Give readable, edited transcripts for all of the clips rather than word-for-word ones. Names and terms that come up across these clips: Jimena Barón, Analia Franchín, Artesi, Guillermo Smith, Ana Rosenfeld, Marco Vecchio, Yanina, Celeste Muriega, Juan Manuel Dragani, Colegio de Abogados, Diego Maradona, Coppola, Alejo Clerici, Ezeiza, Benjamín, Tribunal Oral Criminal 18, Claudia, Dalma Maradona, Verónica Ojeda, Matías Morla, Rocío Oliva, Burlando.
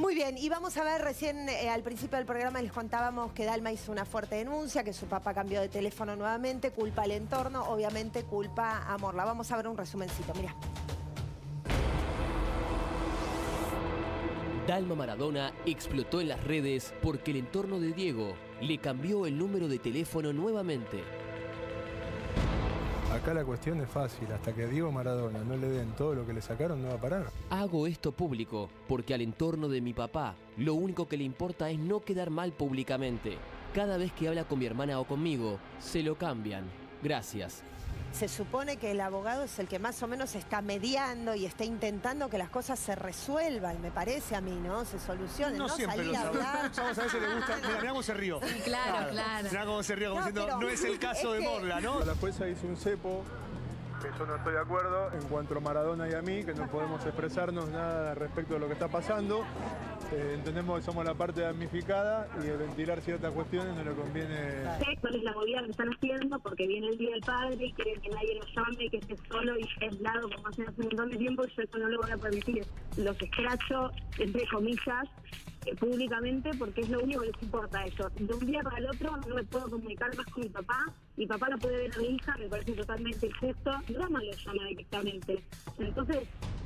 Muy bien, y vamos a ver, recién al principio del programa les contábamos que Dalma hizo una fuerte denuncia, que su papá cambió de teléfono nuevamente, culpa al entorno, obviamente culpa a Morla. Vamos a ver un resumencito, mirá. Dalma Maradona explotó en las redes porque el entorno de Diego le cambió el número de teléfono nuevamente. Acá la cuestión es fácil, hasta que a Diego Maradona no le den todo lo que le sacaron, no va a parar. Hago esto público porque al entorno de mi papá lo único que le importa es no quedar mal públicamente. Cada vez que habla con mi hermana o conmigo, se lo cambian. Gracias. Se supone que el abogado es el que más o menos está mediando y está intentando que las cosas se resuelvan, me parece a mí, ¿no? Se solucionen, ¿no? Siempre salir a hablar. Vamos a ver si le gusta. Mirá cómo se rió. Sí, claro. Mirá cómo se rió, como diciendo, pero, no es el caso de Morla, ¿no? La jueza hizo un cepo, que yo no estoy de acuerdo, en cuanto a Maradona y a mí, que no podemos expresarnos nada respecto de lo que está pasando. Entendemos que somos la parte damnificada y el ventilar ciertas cuestiones no le conviene. ¿Cuál es la movida que están haciendo? Porque viene el Día del Padre y quieren que nadie lo llame y que esté solo y aislado como hace un montón de tiempo, y yo eso no lo voy a permitir. Los escracho, entre comillas, públicamente, porque es lo único que les importa a ellos. De un día para el otro no me puedo comunicar más con mi papá, mi papá no puede ver a mi hija, me parece totalmente injusto, no me lo llama directamente. Entonces,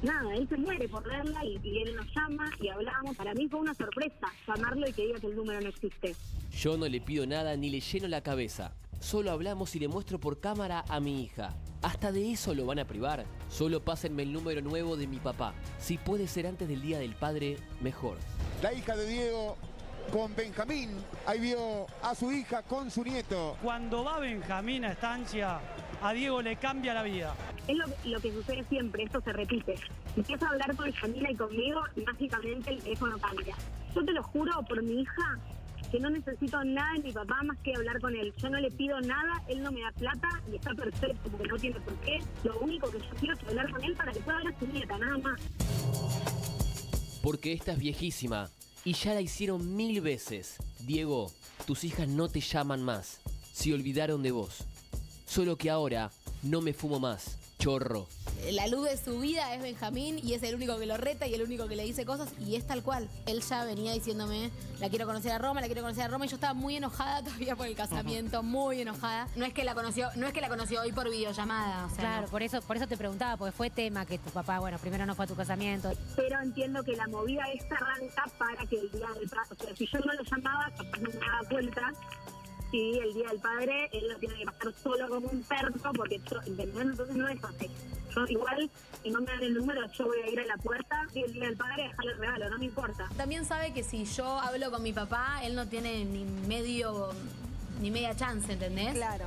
nada, él se muere por verla y él nos llama y hablamos. Para mí fue una sorpresa llamarlo y que diga que el número no existe. Yo no le pido nada ni le lleno la cabeza. Solo hablamos y le muestro por cámara a mi hija. ¿Hasta de eso lo van a privar? Solo pásenme el número nuevo de mi papá. Si puede ser antes del Día del Padre, mejor. La hija de Diego con Benjamín. Ahí vio a su hija con su nieto. Cuando va Benjamín a estancia, a Diego le cambia la vida. Es lo que sucede siempre, esto se repite. Empieza a hablar con Yanina y conmigo y básicamente el teléfono cambia. Yo te lo juro por mi hija que no necesito nada de mi papá más que hablar con él. Yo no le pido nada, él no me da plata y está perfecto porque no tiene por qué. Lo único que yo quiero es hablar con él para que pueda ver a su nieta, nada más. Porque esta es viejísima y ya la hicieron 1000 veces. Diego, tus hijas no te llaman más. Se olvidaron de vos. Solo que ahora no me fumo más. Chorro. La luz de su vida es Benjamín y es el único que lo reta y el único que le dice cosas y es tal cual. Él ya venía diciéndome, la quiero conocer a Roma, la quiero conocer a Roma, y yo estaba muy enojada todavía por el casamiento, muy enojada. No es que la conoció hoy por videollamada, o sea, claro, ¿no? por eso te preguntaba, porque fue tema que tu papá, bueno, primero no fue a tu casamiento. Pero entiendo que la movida esta arranca para que el día del padre, o sea, si yo no lo llamaba, papá no me daba cuenta. Sí, el Día del Padre, él lo tiene que pasar solo como un perro, porque yo, entonces no es así. Yo igual, si no me dan el número, yo voy a ir a la puerta y el Día del Padre dejarle el regalo, no me importa. También sabe que si yo hablo con mi papá, él no tiene ni media chance, ¿entendés? Claro.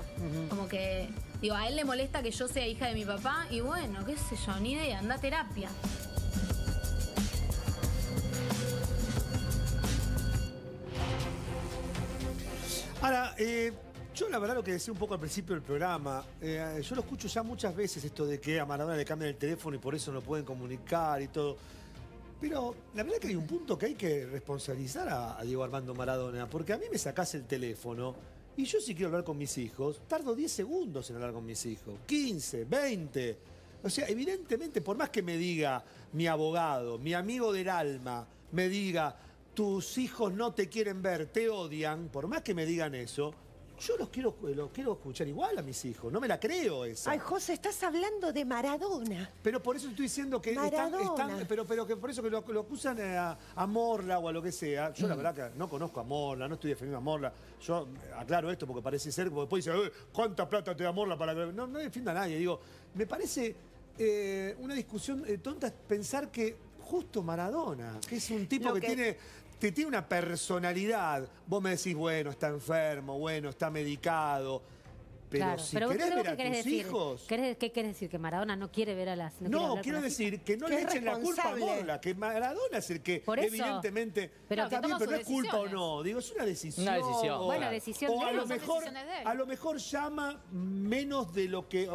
Como que, digo, a él le molesta que yo sea hija de mi papá y bueno, qué sé yo, ni idea, anda a terapia. Ahora, yo la verdad lo que decía un poco al principio del programa, yo lo escucho ya muchas veces esto de que a Maradona le cambian el teléfono y por eso no pueden comunicar y todo. Pero la verdad que hay un punto que hay que responsabilizar a Diego Armando Maradona, porque a mí me sacás el teléfono y yo si quiero hablar con mis hijos, tardo 10 segundos en hablar con mis hijos, 15, 20. O sea, evidentemente, por más que me diga mi abogado, mi amigo del alma, me diga... tus hijos no te quieren ver, te odian, por más que me digan eso, yo los quiero escuchar igual a mis hijos, no me la creo esa. Ay, José, estás hablando de Maradona. Pero por eso estoy diciendo que pero que por eso que lo acusan a Morla o a lo que sea. Yo la verdad que no conozco a Morla, no estoy defendiendo a Morla. Yo aclaro esto porque parece ser, porque después dicen, ¿cuánta plata te da Morla para que...? No, no defienda a nadie, digo, me parece una discusión tonta pensar que justo Maradona, que es un tipo que tiene una personalidad. Vos me decís, bueno, está enfermo, bueno, está medicado. Pero claro, si pero querés ver a tus hijos... ¿Qué querés decir? ¿Que Maradona no quiere ver a las... No quiero decir que no le echen la culpa a Morla, que Maradona es el que evidentemente... Pero también, pero no es culpa o no. Digo, es una decisión. Una decisión. Buena decisión. O a lo mejor llama menos de lo que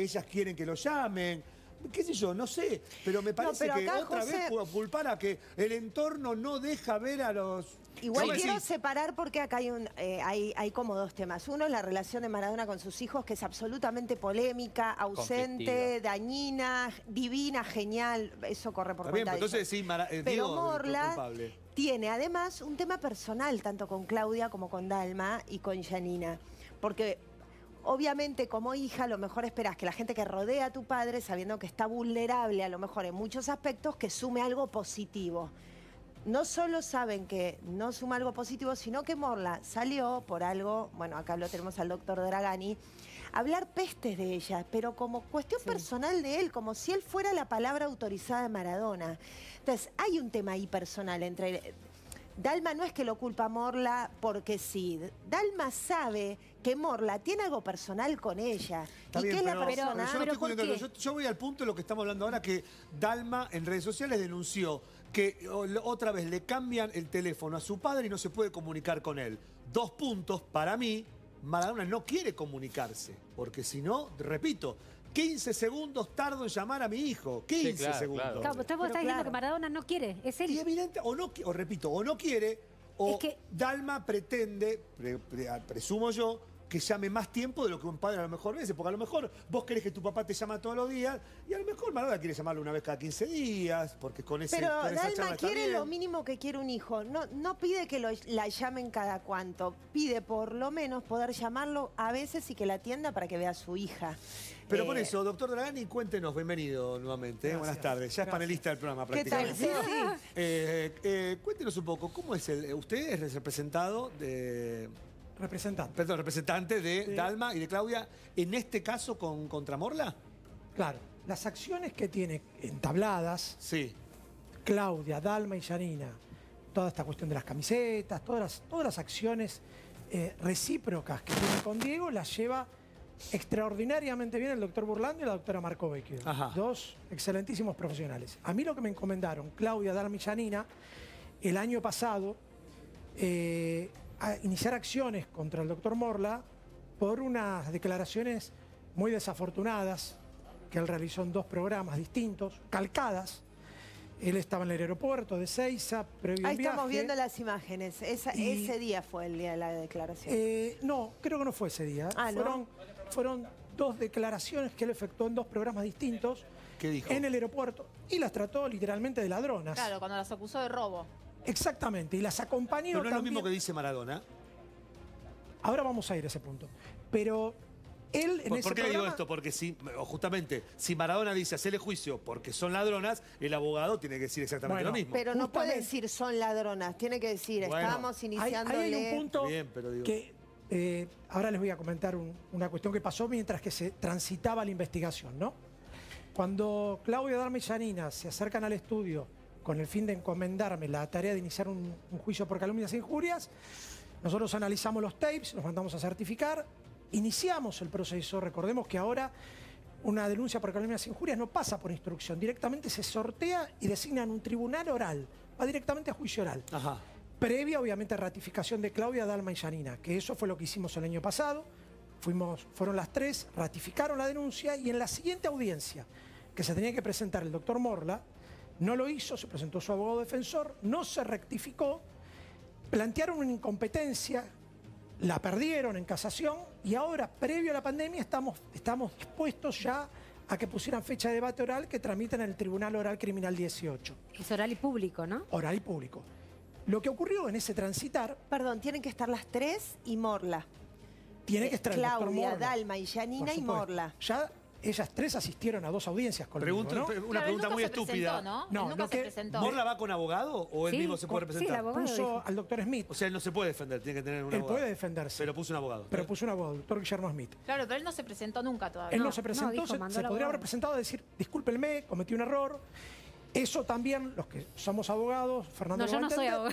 ellas quieren que lo llamen. qué sé yo, no sé, pero me parece que otra vez puedo culpar a que el entorno no deja ver a los... Igual quiero separar porque acá hay, hay como dos temas. Uno es la relación de Maradona con sus hijos, que es absolutamente polémica, ausente, dañina, divina, genial. Eso corre por cuenta de ellos. Sí, pero Morla tiene además un tema personal, tanto con Claudia como con Dalma y con Yanina. Porque obviamente como hija lo mejor esperás que la gente que rodea a tu padre, sabiendo que está vulnerable a lo mejor en muchos aspectos, que sume algo positivo. No solo saben que no suma algo positivo, sino que Morla salió por algo, bueno, acá lo tenemos al doctor Dragani, hablar pestes de ella, pero como cuestión personal de él, como si él fuera la palabra autorizada de Maradona. Entonces, hay un tema ahí personal entre él. Dalma no es que lo culpa a Morla porque sí. Dalma sabe que Morla tiene algo personal con ella. Está bien, yo voy al punto de lo que estamos hablando ahora, que Dalma en redes sociales denunció que otra vez le cambian el teléfono a su padre y no se puede comunicar con él. Dos puntos, para mí, Maradona no quiere comunicarse, porque si no, repito, 15 segundos tardo en llamar a mi hijo. 15 segundos. Claro, usted está diciendo que Maradona no quiere, es él. Y evidente, o no quiere, o es que... Dalma pretende, presumo yo, que llame más tiempo de lo que un padre a lo mejor merece, porque a lo mejor vos querés que tu papá te llama todos los días y a lo mejor Maradona quiere llamarlo una vez cada 15 días, porque con ese... Pero con Dalma quiere lo mínimo que quiere un hijo, no pide que la llamen cada cuanto, pide por lo menos poder llamarlo a veces y que la atienda para que vea a su hija. Pero por eso, doctor Dragani, cuéntenos, bienvenido nuevamente, buenas tardes, ya es panelista del programa prácticamente. ¿Qué tal? Sí. Cuéntenos un poco, ¿cómo es usted es representado de... representante de Dalma y de Claudia, en este caso contra Morla? Claro, las acciones que tiene entabladas Claudia, Dalma y Yanina, toda esta cuestión de las camisetas, todas las acciones recíprocas que tiene con Diego, las lleva extraordinariamente bien el doctor Burlando y la doctora Marco Vecchio, dos excelentísimos profesionales. A mí lo que me encomendaron Claudia, Dalma y Yanina el año pasado... a iniciar acciones contra el doctor Morla por unas declaraciones muy desafortunadas que él realizó en dos programas distintos, calcadas. Él estaba en el aeropuerto de Ezeiza, previo a un viaje. Ahí estamos viendo las imágenes. Ese día fue el día de la declaración. No, creo que no fue ese día. Fueron dos declaraciones que él efectuó en dos programas distintos. ¿Qué dijo? En el aeropuerto. Y las trató literalmente de ladronas. Claro, cuando las acusó de robo. Exactamente, y las acompañó también... Pero no es lo mismo que dice Maradona. Ahora vamos a ir a ese punto. Pero él en ese programa... ¿Por qué digo esto? Porque justamente, si Maradona dice hacerle juicio porque son ladronas, el abogado tiene que decir exactamente lo mismo. Pero no puede decir son ladronas, tiene que decir estábamos iniciando... Hay un punto que ahora les voy a comentar una cuestión que pasó mientras que se transitaba la investigación, ¿no? Cuando Claudia, Dalma y Yanina se acercan al estudio con el fin de encomendarme la tarea de iniciar un juicio por calumnias e injurias, nosotros analizamos los tapes, los mandamos a certificar, iniciamos el proceso. Recordemos que ahora una denuncia por calumnias e injurias no pasa por instrucción, directamente se sortea y designan un tribunal oral, va directamente a juicio oral. Previa, obviamente, ratificación de Claudia, Dalma y Yanina, que eso fue lo que hicimos el año pasado. Fueron las tres, ratificaron la denuncia y en la siguiente audiencia, que se tenía que presentar el doctor Morla, no lo hizo, se presentó su abogado defensor, no se rectificó, plantearon una incompetencia, la perdieron en casación y ahora, previo a la pandemia, estamos dispuestos ya a que pusieran fecha de debate oral que tramitan en el Tribunal Oral Criminal 18. Es oral y público, ¿no? Oral y público. Lo que ocurrió en ese transitar... Perdón, tienen que estar las tres y Morla. Tiene que estar Claudia, el doctor Morla, Dalma y Yanina y Morla. Ya... Ellas tres asistieron a dos audiencias con ¿no? Una pregunta muy estúpida. ¿Morla va con abogado o él mismo se puede representar? Sí, puso al doctor Smith. O sea, él no se puede defender, tiene que tener un abogado. Él puede defenderse. Pero puso un abogado. Pero puso un abogado, el doctor Guillermo Smith. Claro, pero él no se presentó nunca todavía. Él no se presentó, se podría haber presentado a decir, discúlpenme, cometí un error. Eso también, los que somos abogados, Fernando... No, yo no soy abogado.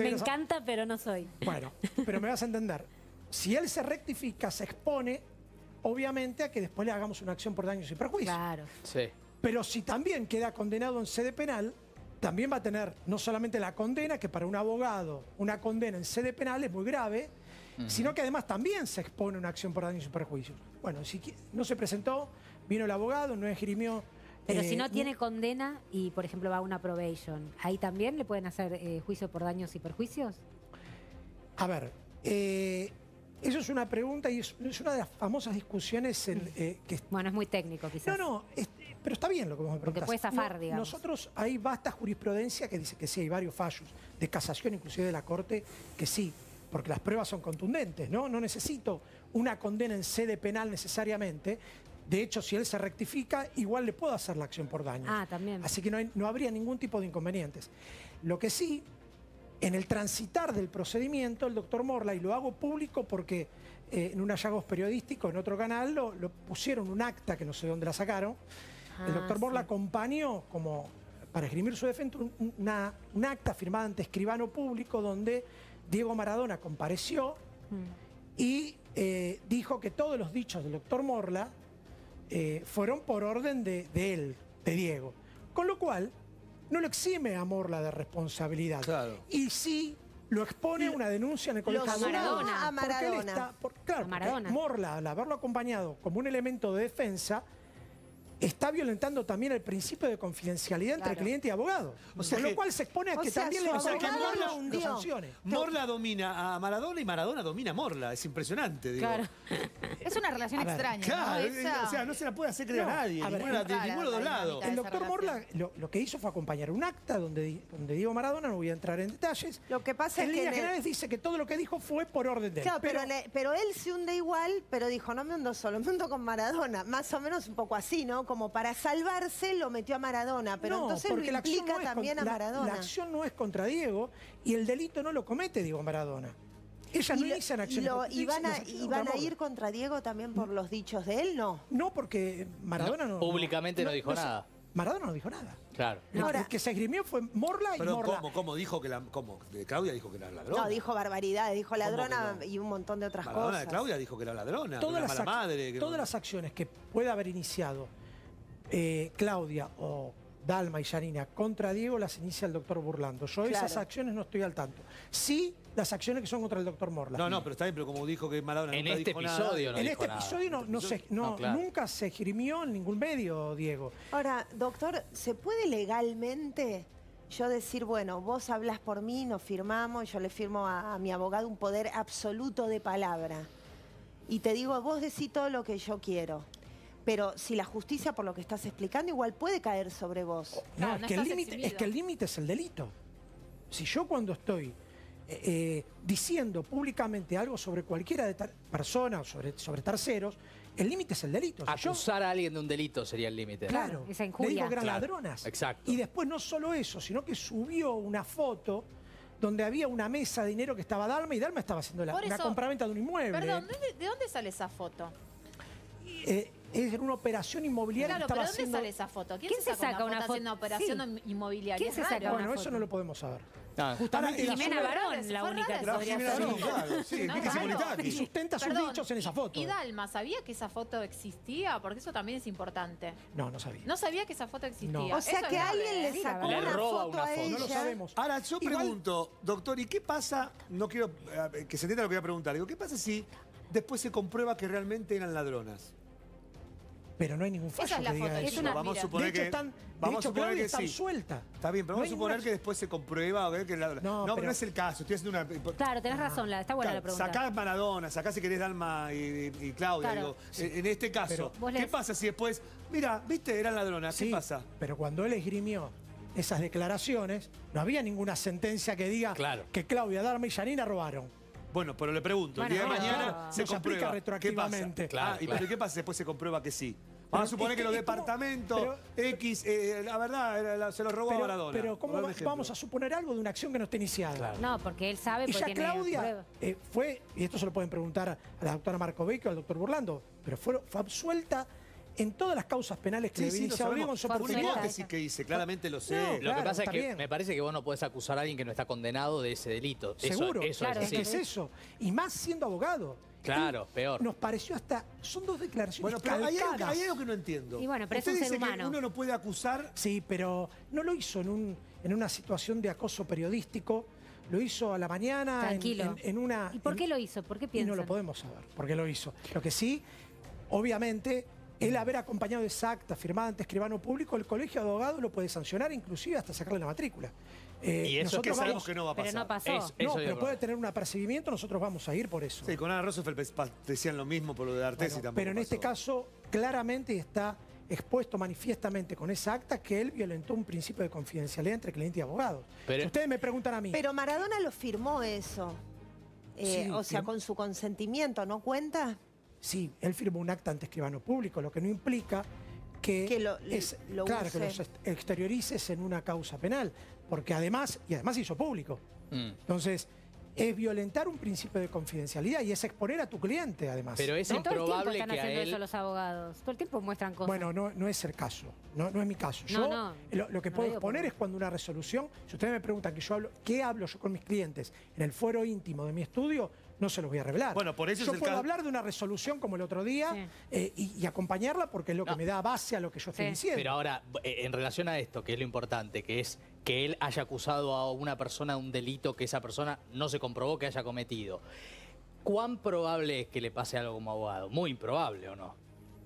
Me encanta, pero no soy. Bueno, pero me vas a entender. Si él se rectifica, se expone... Obviamente a que después le hagamos una acción por daños y perjuicios. Claro. Sí. Pero si también queda condenado en sede penal, también va a tener no solamente la condena, que para un abogado una condena en sede penal es muy grave, sino que además también se expone una acción por daños y perjuicios. Bueno, si no se presentó, Vino el abogado, no esgrimió... Pero si no tiene condena y, por ejemplo, va a una probation, ¿ahí también le pueden hacer juicio por daños y perjuicios? A ver, eso es una pregunta y es una de las famosas discusiones... Bueno, es muy técnico quizás. No, pero está bien lo que vos me preguntás. Porque puede zafar, digamos. Nosotros, hay vasta jurisprudencia que dice que sí, hay varios fallos, de casación inclusive de la Corte, que sí, porque las pruebas son contundentes, ¿no? No necesito una condena en sede penal necesariamente. De hecho, si él se rectifica, igual le puedo hacer la acción por daño. Ah, también. Así que no habría ningún tipo de inconvenientes. Lo que sí, en el transitar del procedimiento, el doctor Morla, y lo hago público porque en un hallazgo periodístico, en otro canal, lo pusieron un acta que no sé dónde la sacaron. Ah, el doctor Morla acompañó, como para esgrimir su defensa, un acta firmada ante escribano público donde Diego Maradona compareció y dijo que todos los dichos del doctor Morla fueron por orden de él, de Diego. Con lo cual, no lo exime a Morla de responsabilidad. Claro. Y sí lo expone a una denuncia en el Colegio de Abogados. A Maradona. Claro, Morla, al haberlo acompañado como un elemento de defensa, está violentando también el principio de confidencialidad entre cliente y abogado. Con lo cual se expone a que también le Morla sancione. Morla domina a Maradona y Maradona domina a Morla. Es impresionante, digo. Claro. Es una relación extraña. Claro, ¿no? O sea, no se la puede hacer creer a nadie, de ninguno de los lados. El doctor Morla lo que hizo fue acompañar un acta donde Diego Maradona, no voy a entrar en detalles. Lo que pasa es que en líneas generales dice que todo lo que dijo fue por orden de él. Claro, pero él se hunde igual, pero dijo, no me hundo solo, me hundo con Maradona. Más o menos un poco así, ¿no? Como para salvarse lo metió a Maradona, pero no, entonces lo implica también a Maradona. La acción no es contra Diego y el delito no lo comete Diego Maradona. Ellas no inician acciones. ¿Y van a ir contra Diego también por los dichos de él? No. No, porque Maradona no... Públicamente no dijo nada. Maradona no dijo nada. Claro. El que se esgrimió fue Morla y Morla. ¿Cómo dijo que la... Claudia dijo que era ladrona. No, dijo barbaridades, dijo ladrona y un montón de otras cosas. Claudia dijo que era ladrona, una mala madre. Todas las acciones que pueda haber iniciado Claudia o Dalma y Yanina contra Diego las inicia el doctor Burlando. Yo esas acciones no estoy al tanto. Sí, las acciones que son contra el doctor Morla. No, pero está bien, pero como dijo que Maradona nunca dijo nada. En este episodio nunca se esgrimió en ningún medio, Diego. Ahora, doctor, ¿se puede legalmente yo decir, bueno, vos hablas por mí, nos firmamos, yo le firmo a mi abogado un poder absoluto de palabra y te digo, vos decís todo lo que yo quiero? Pero si la justicia, por lo que estás explicando, igual puede caer sobre vos. No, es que el límite es el delito. Si yo cuando estoy diciendo públicamente algo sobre cualquiera de persona o sobre terceros, el límite es el delito. Si acusar a alguien de un delito sería el límite. Claro, esa injuria. Le digo que eran ladronas. Exacto. Y después no solo eso, sino que subió una foto donde había una mesa de dinero que estaba Dalma y Dalma estaba haciendo una compraventa de un inmueble. Perdón, ¿de dónde sale esa foto? Es una operación inmobiliaria que estaba haciendo... ¿Dónde sale esa foto? ¿Quién se saca una foto haciendo operación inmobiliaria? ¿Quién se saca una foto? Eso no lo podemos saber. Justamente Jimena Barón, la única que podría saber. Y sustenta sus dichos en esa foto. ¿Y Dalma sabía que esa foto existía? Porque eso también es importante. No, no sabía. No sabía que esa foto existía. O sea que alguien le sacó una foto a ella. No lo sabemos. Ahora, yo pregunto, doctor, ¿y qué pasa? No quiero que se entienda lo que voy a preguntar. Digo, ¿qué pasa si después se comprueba que realmente eran ladronas? Pero no hay ningún fallo que diga eso. Vamos a suponer que Claudia está suelta. Está bien, pero vamos a suponer que después se comprueba. A ver que no es el caso. Estoy haciendo una... Claro, tenés razón, está buena la pregunta. Sacás Maradona, sacás si querés Dalma y Claudia. Digo, en este caso, ¿qué pasa si después... Mira, viste, eran ladronas, ¿qué pasa? Pero cuando él esgrimió esas declaraciones, no había ninguna sentencia que diga que Claudia, Dalma y Yanina robaron. Bueno, pero le pregunto, el día de mañana se comprueba retroactivamente. Pero ¿qué pasa después se comprueba que sí? Vamos a suponer que los departamentos X, la verdad, se los robó a Maradona. Pero ¿cómo vamos a suponer algo de una acción que no está iniciada? Claro. No, porque él sabe... Y ya Claudia fue, y esto se lo pueden preguntar a la doctora Marco Vecchio, al doctor Burlando, pero fue absuelta en todas las causas penales que se abrieron con su hipótesis que hice, claramente lo sé. Lo que pasa es que me parece que vos no podés acusar a alguien que no está condenado de ese delito. Seguro, es eso. Y más siendo abogado. Claro, peor. Nos pareció hasta... Son dos declaraciones calcadas. Bueno, pero hay algo que no entiendo. Y bueno, pero es un ser humano. Uno no puede acusar... Sí, pero no lo hizo en una situación de acoso periodístico. Lo hizo a la mañana. Tranquilo. En una... ¿Y por qué lo hizo? ¿Por qué piensan? No lo podemos saber. ¿Por qué lo hizo? Lo que sí, obviamente... el haber acompañado esa acta firmada ante escribano público, el Colegio de Abogados lo puede sancionar, inclusive hasta sacarle la matrícula. Y eso nosotros es que sabemos que no va a pasar. Pero no pasó. No, pero puede tener un apercibimiento, nosotros vamos a ir por eso. Sí, con Ana Rosenfeld decían lo mismo por lo de Artesi también. Pero en este caso, claramente está expuesto manifiestamente con esa acta que él violentó un principio de confidencialidad entre cliente y abogado. Pero, si ustedes me preguntan a mí... Pero Maradona lo firmó eso. Sí, o sea, con su consentimiento, ¿no cuenta? Sí, él firmó un acta ante escribano público, lo que no implica que los exteriorices en una causa penal, porque además hizo público. Entonces, es violentar un principio de confidencialidad y es exponer a tu cliente, además. Pero es improbable que a él... Todo el tiempo están haciendo eso los abogados. Todo el tiempo muestran cosas. Bueno, no es el caso. No es mi caso. Yo lo que puedo exponer es cuando una resolución... Si ustedes me preguntan qué hablo yo con mis clientes en el fuero íntimo de mi estudio, no se los voy a revelar. Bueno, por eso yo puedo hablar de una resolución como el otro día y acompañarla porque es lo que me da base a lo que yo estoy diciendo. Pero ahora, en relación a esto, que es lo importante, que es que él haya acusado a una persona de un delito que esa persona no se comprobó que haya cometido, ¿cuán probable es que le pase algo como abogado? ¿Muy improbable o no?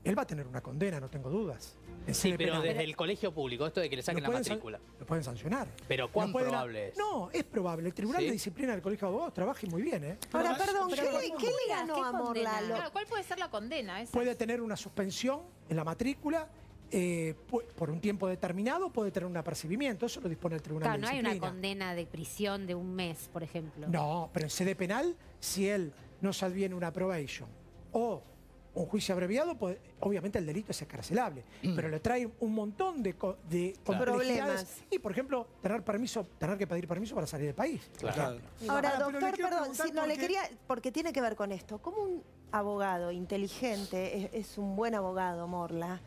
Él va a tener una condena, no tengo dudas. Sí, pero desde el colegio público, esto de que le saquen la matrícula. Lo pueden sancionar. Pero ¿cuán probable es? No, es probable. El Tribunal de Disciplina del Colegio de Abogados trabaja muy bien, ¿eh? Ahora, perdón, ¿qué le ganó a Morla? Claro, ¿cuál puede ser la condena? Esa. Puede tener una suspensión en la matrícula por un tiempo determinado, puede tener un apercibimiento. Eso lo dispone el Tribunal de Disciplina. No hay una condena de prisión de un mes, por ejemplo. No, pero en sede penal, si él no se adviene una probation o... un juicio abreviado, pues, obviamente el delito es excarcelable, pero le trae un montón de complejidades. Y, por ejemplo, tener que pedir permiso para salir del país. Claro. Ahora, doctor, perdón, porque tiene que ver con esto. ¿Cómo un abogado inteligente, es un buen abogado, Morla,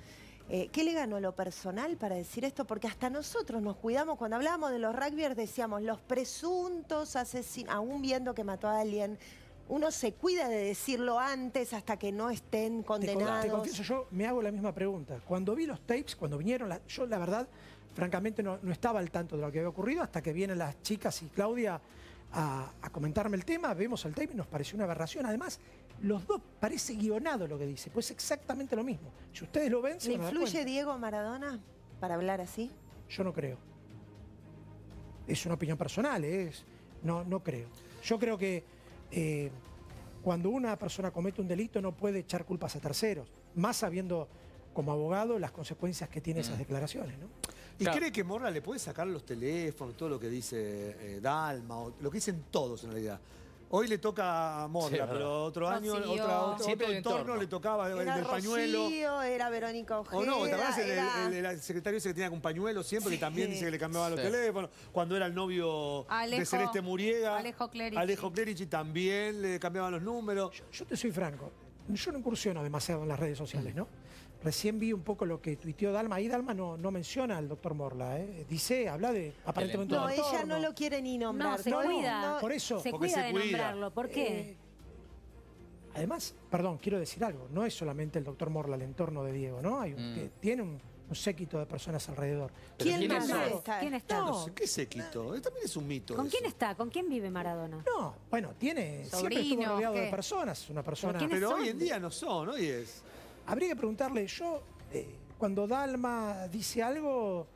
qué le ganó lo personal para decir esto? Porque hasta nosotros nos cuidamos. Cuando hablábamos de los rugbyers decíamos, los presuntos asesinos, aún viendo que mató a alguien... Uno se cuida de decirlo antes hasta que no estén condenados. Te confieso, yo me hago la misma pregunta. Cuando vi los tapes, cuando vinieron, yo la verdad, francamente no estaba al tanto de lo que había ocurrido hasta que vienen las chicas y Claudia a comentarme el tema, vemos el tape y nos pareció una aberración. Además, los dos parece guionado lo que dice, pues exactamente lo mismo. Si ustedes lo ven, se van a dar cuenta. ¿Le influye Diego Maradona para hablar así? Yo no creo. Es una opinión personal, no creo. Yo creo que... cuando una persona comete un delito no puede echar culpas a terceros, más sabiendo como abogado las consecuencias que tienen esas declaraciones, ¿no? ¿Y cree que Morla le puede sacar los teléfonos, todo lo que dice Dalma, lo que dicen todos en realidad? Hoy le toca a Morla, pero otro año, otro entorno le tocaba el del pañuelo. Rocío, era Verónica Ojeda. O no, ¿te acuerdas el secretario ese que tenía un pañuelo siempre, que también dice que le cambiaba los teléfonos? Cuando era el novio de Celeste Muriega. Alejo Clerici. Alejo Clerici también le cambiaban los números. Yo te soy franco, yo no incursiono demasiado en las redes sociales, ¿no? Recién vi un poco lo que tuiteó Dalma. Ahí Dalma no menciona al doctor Morla, ¿eh? Dice, habla de... aparentemente no, ella no lo quiere ni nombrar. No, por eso. Se cuida de nombrarlo. ¿Por qué? Además, perdón, quiero decir algo. No es solamente el doctor Morla, el entorno de Diego, ¿no? Hay que tiene un séquito de personas alrededor. ¿Quién está? No sé, ¿qué séquito? También es un mito. ¿Con quién está? ¿Con quién vive Maradona? No, bueno, tiene... Sobrino, siempre estuvo rodeado de personas. Una persona... Pero hoy en día no son, hoy es... Habría que preguntarle, yo cuando Dalma dice algo,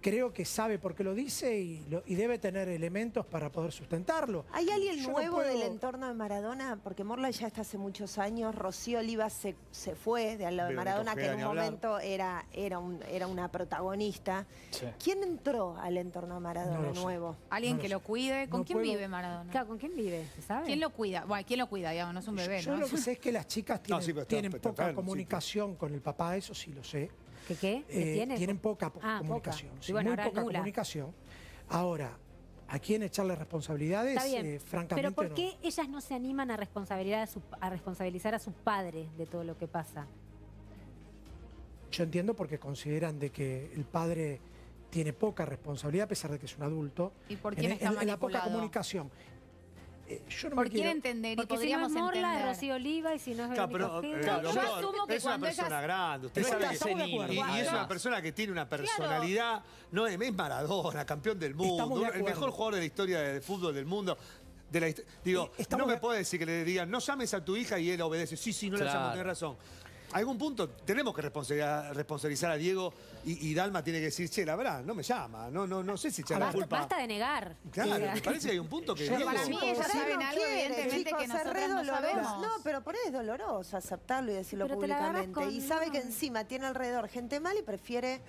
creo que sabe por qué lo dice y debe tener elementos para poder sustentarlo. ¿Hay alguien nuevo del entorno de Maradona? Porque Morla ya está hace muchos años, Rocío Oliva se fue de al lado de Maradona, que en un momento era una protagonista. Sí. ¿Quién entró al entorno de Maradona nuevo? Alguien que lo cuide. ¿Con quién vive Maradona? Claro, ¿con quién vive? ¿Se sabe? ¿Quién lo cuida? Bueno, ¿quién lo cuida? Digamos, no es un bebé, ¿no? Yo lo que sé es que las chicas tienen poca comunicación con el papá, eso sí lo sé. ¿Qué? Tienen poca comunicación. Poca. Sí, bueno, muy poca comunicación. Ahora, ¿a quién echarle responsabilidades? Francamente, pero ¿por qué ellas no se animan a responsabilizar a su padre de todo lo que pasa? Yo entiendo porque consideran de que el padre tiene poca responsabilidad a pesar de que es un adulto. ¿Y por qué está manipulado? En la poca comunicación. Yo no entender? Porque si no es Morla, es Rocío Oliva y si no es Verónica Ojeda. Yo asumo que es una persona grande, usted sabe que y es una persona que tiene una personalidad, no es Maradona, campeón del mundo, el mejor jugador de la historia del fútbol del mundo. Digo, no me puede decir que le digan, no llames a tu hija y él obedece. Sí, no la llamo, tenés razón. algún punto tenemos que responsabilizar a Diego y Dalma tiene que decir, che, la verdad, no me llama, no sé si echar la culpa. Basta de negar. Claro, me parece que hay un punto que... Diego, para mí ellos saben algo, evidentemente, que nosotros no sabemos. No, pero por eso es doloroso aceptarlo y decirlo públicamente. Y sabe que encima tiene alrededor gente mal y prefiere...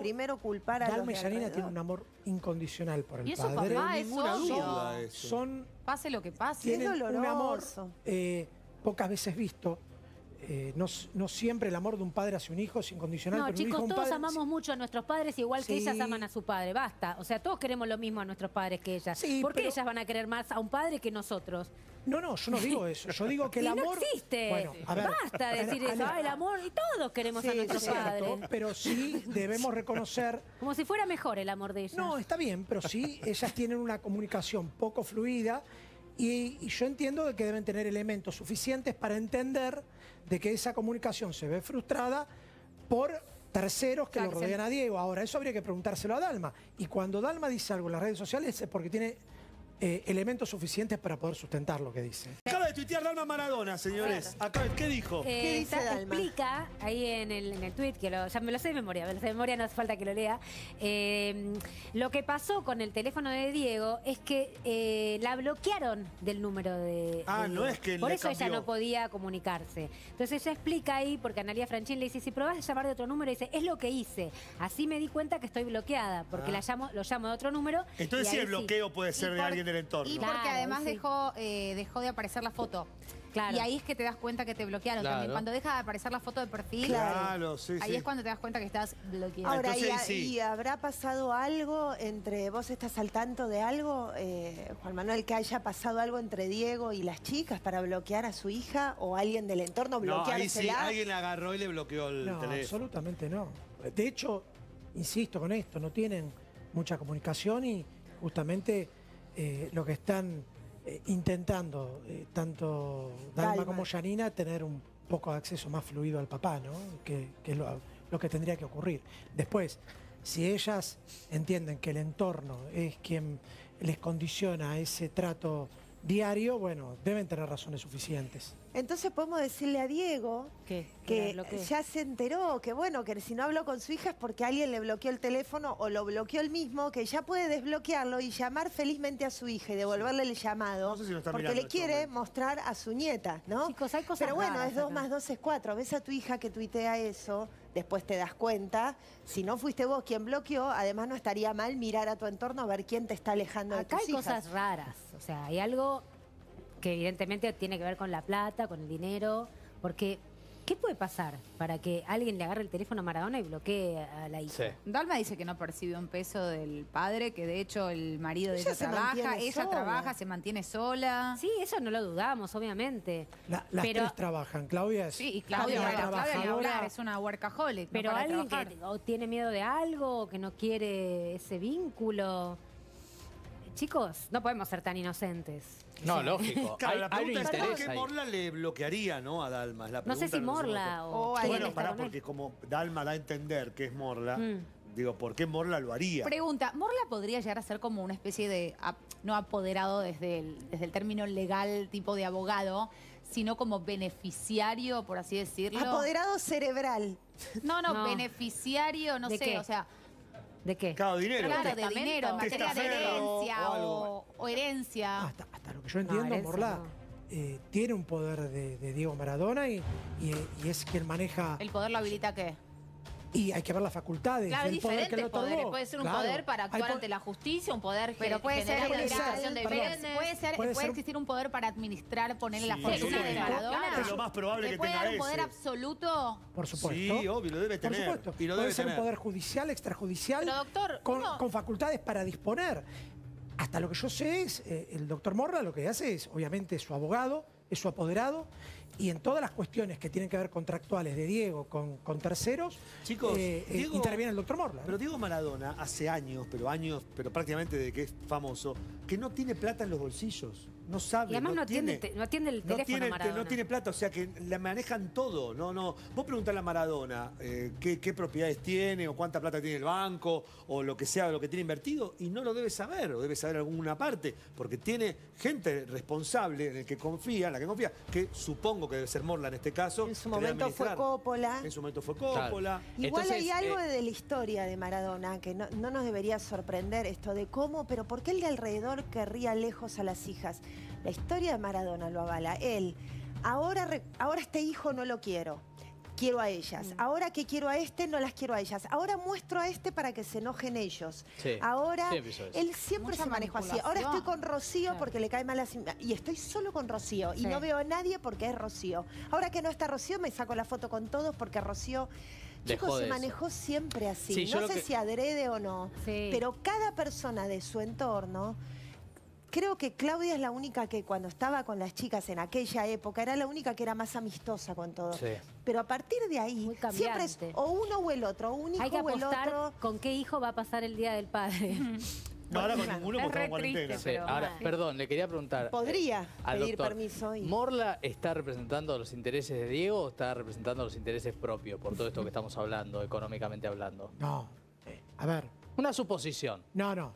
primero culpar a Dalma y Yanina tienen un amor incondicional por el padre. Papá, ninguna duda. Eso. Son, pase lo que pase. Es doloroso. Un amor pocas veces visto. No siempre el amor de un padre hacia un hijo es incondicional. No, pero chicos, un hijo, todos amamos mucho a nuestros padres, igual que ellas aman a su padre. Basta. O sea, todos queremos lo mismo a nuestros padres que ellas. Sí, ¿por qué ellas van a querer más a un padre que nosotros? No, yo no digo eso. Yo digo que el amor... no existe. Bueno, a ver, basta de decir eso. El amor, y todos queremos a nuestros padres. Pero sí debemos reconocer... como si fuera mejor el amor de ellas. No, está bien, pero sí, ellas tienen una comunicación poco fluida y yo entiendo que deben tener elementos suficientes para entender de que esa comunicación se ve frustrada por... terceros que lo rodean a Diego. Ahora, eso habría que preguntárselo a Dalma. Y cuando Dalma dice algo en las redes sociales es porque tiene elementos suficientes para poder sustentar lo que dice. Acaba de tuitear Dalma Maradona, señores. Acá, ¿qué dijo? ¿Qué dice Dalma? Explica ahí en el tuit, que ya me lo sé de memoria, no hace falta que lo lea. Lo que pasó con el teléfono de Diego es que la bloquearon del número de... Ah, no es que... Por eso ella no podía comunicarse. Entonces ella explica ahí, porque Analia Franchín le dice, si probás a llamar de otro número, dice, es lo que hice. Así me di cuenta que estoy bloqueada, porque lo llamo de otro número. Entonces sí, el bloqueo puede ser de alguien del entorno. Y porque además dejó de aparecer la foto. Claro. Y ahí es que te das cuenta que te bloquearon también. Cuando deja de aparecer la foto de perfil, ahí es cuando te das cuenta que estás bloqueado. Ahora, ¿y habrá pasado algo entre... ¿Vos estás al tanto de algo, Juan Manuel, que haya pasado algo entre Diego y las chicas para bloquear a su hija o alguien del entorno? Bloqueársela? No, ahí sí, alguien la agarró y le bloqueó el teléfono. Absolutamente no. De hecho, insisto con esto, no tienen mucha comunicación y justamente lo que están... intentando, tanto Dalma como Yanina, tener un poco de acceso más fluido al papá, ¿no? Que es lo que tendría que ocurrir. Después, si ellas entienden que el entorno es quien les condiciona ese trato diario, bueno, deben tener razones suficientes. Entonces podemos decirle a Diego que ya se enteró, que bueno, que si no habló con su hija es porque alguien le bloqueó el teléfono o lo bloqueó él mismo, que ya puede desbloquearlo y llamar felizmente a su hija y devolverle el llamado, no sé si lo está porque le quiere mostrar a su nieta, ¿no? Chicos, hay cosas pero bueno, raras, es 2 más 2 es 4. Ves a tu hija que tuitea eso, después te das cuenta. Si no fuiste vos quien bloqueó, además no estaría mal mirar a tu entorno a ver quién te está alejando de tus hijas. Acá hay cosas raras, o sea, hay algo... que evidentemente tiene que ver con la plata, con el dinero, porque ¿qué puede pasar para que alguien le agarre el teléfono a Maradona y bloquee a la hija? Sí. Dalma dice que no percibe un peso del padre, que de hecho el marido de ella trabaja, se mantiene sola. Sí, eso no lo dudamos, obviamente. Las tres trabajan, Claudia es... Sí, y Claudia es una workaholic. Pero no alguien que o tiene miedo de algo, o que no quiere ese vínculo... Chicos, no podemos ser tan inocentes. No, lógico. Claro, la pregunta es por qué Morla le bloquearía, ¿no? A Dalma. No sé si Morla o alguien. Bueno, pará, porque como Dalma da a entender que es Morla, digo, ¿por qué Morla lo haría? Pregunta, ¿Morla podría llegar a ser como una especie de, no apoderado desde el término legal, tipo de abogado, sino como beneficiario, por así decirlo? Apoderado cerebral. No, beneficiario, no sé, o sea... ¿De qué? Claro, dinero. Claro, de dinero, en materia de herencia o herencia. Hasta lo que yo entiendo, Morla tiene un poder de Diego Maradona y es quien maneja... ¿El poder lo habilita qué? Y hay que ver las facultades. Claro, diferentes poderes. Puede ser un poder para actuar ante la justicia, un poder... Pero puede ser una administración de bienes. Puede existir un poder para administrar, ponerle las fortunas de Maradona. Es lo más probable que tenga ese. ¿Puede haber un poder absoluto? Por supuesto. Sí, obvio, lo debe tener. Por supuesto. Y lo debe ser un poder judicial, extrajudicial, pero, doctor, con facultades para disponer. Hasta lo que yo sé es, el doctor Morla lo que hace es, obviamente, su abogado, es su apoderado, y en todas las cuestiones que tienen que ver contractuales de Diego con terceros, chicos, interviene el doctor Morla, ¿no? Pero Diego Maradona hace años, pero prácticamente desde que es famoso, que no tiene plata en los bolsillos. no sabe. Y además no atiende el teléfono, no tiene plata, o sea que la manejan todo. Vos preguntale a Maradona qué propiedades tiene o cuánta plata tiene el banco o lo que sea, lo que tiene invertido, y no lo debe saber, o debe saber alguna parte, porque tiene gente responsable en el que confía, que supongo que debe ser Morla en este caso. En su momento fue Coppola. Claro. Igual entonces, hay algo de la historia de Maradona que no nos debería sorprender, esto de cómo, pero por qué el de alrededor querría lejos a las hijas. La historia de Maradona lo avala. Él, ahora este hijo no lo quiero, quiero a ellas. Ahora que quiero a este, no las quiero a ellas. Ahora muestro a este para que se enojen ellos. Sí, ahora, él siempre se manejó así. Ahora estoy con Rocío porque le cae mal así. Y estoy solo con Rocío. Y no veo a nadie porque es Rocío. Ahora que no está Rocío, me saco la foto con todos porque Rocío... Chicos, se manejó siempre así. Sí, no sé si adrede o no, pero cada persona de su entorno... Creo que Claudia es la única que cuando estaba con las chicas en aquella época era la única que era más amistosa con todo. Sí. Pero a partir de ahí siempre es o uno o el otro, un hijo o el otro. ¿Con qué hijo va a pasar el Día del Padre? No, ahora con ninguno porque estamos en cuarentena. Ahora, perdón, le quería preguntar. ¿Podría pedir permiso? ¿Morla está representando los intereses de Diego o está representando los intereses propios por todo esto que estamos hablando, económicamente hablando? No. A ver. Una suposición. No.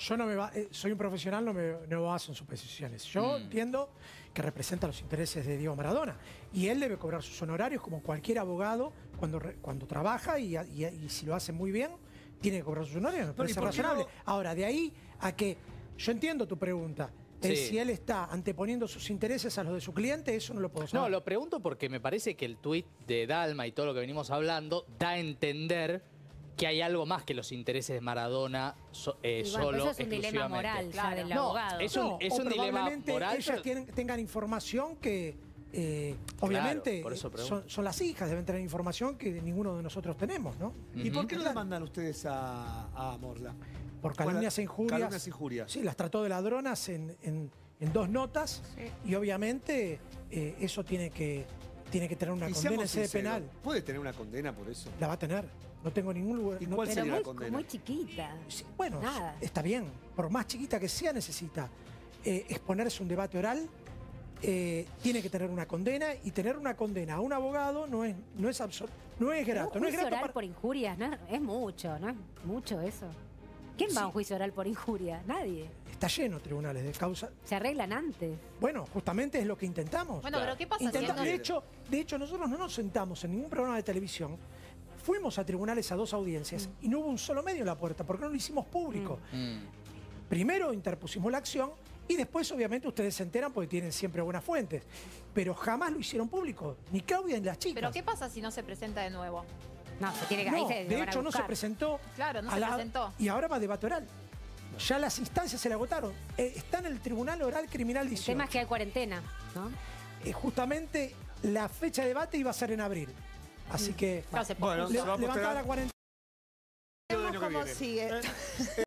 Yo no me soy un profesional, no me baso en suposiciones. Yo entiendo que representa los intereses de Diego Maradona y él debe cobrar sus honorarios como cualquier abogado cuando trabaja y si lo hace muy bien, tiene que cobrar sus honorarios, me parece razonable. Ahora, de ahí a que yo entiendo tu pregunta. Si él está anteponiendo sus intereses a los de su cliente, eso no lo puedo saber. No, lo pregunto porque me parece que el tuit de Dalma y todo lo que venimos hablando da a entender... que hay algo más que los intereses de Maradona solo, exclusivamente. Eso es un dilema moral, claro, del abogado. Es un dilema moral. Ellas tengan información que, obviamente, claro, son las hijas, deben tener información que ninguno de nosotros tenemos, ¿no? ¿Y por qué no la mandan ustedes a Morla? Por calumnias e injurias. Sí, las trató de ladronas en 2 notas y, obviamente, eso tiene que tener una condena en sede penal. ¿Puede tener una condena por eso? La va a tener. No tengo ningún lugar. ¿Y cuál sería la condena? Muy chiquita. Bueno, está bien. Por más chiquita que sea, necesita exponerse un debate oral. Tiene que tener una condena. Y tener una condena a un abogado no es grato. No es grato oral por injurias. No, es mucho, ¿no? Mucho eso. ¿Quién va a un juicio oral por injuria? Nadie. Está lleno tribunales de causa. Se arreglan antes. Bueno, justamente es lo que intentamos. Bueno, pero ¿qué pasa? De hecho, nosotros no nos sentamos en ningún programa de televisión. Fuimos a tribunales a 2 audiencias y no hubo un solo medio en la puerta porque no lo hicimos público. Primero interpusimos la acción y después, obviamente, ustedes se enteran porque tienen siempre buenas fuentes. Pero jamás lo hicieron público, ni Claudia ni las chicas. ¿Pero qué pasa si no se presenta de nuevo? No, se tiene que... No, de hecho no se presentó. Claro, no se presentó. Y ahora va a debate oral. Ya las instancias se le agotaron. Está en el Tribunal Oral Criminal 18. El tema es que hay cuarentena, ¿no? Justamente la fecha de debate iba a ser en abril. Así que, bueno, levanta la cuarentena. Vemos cómo sigue.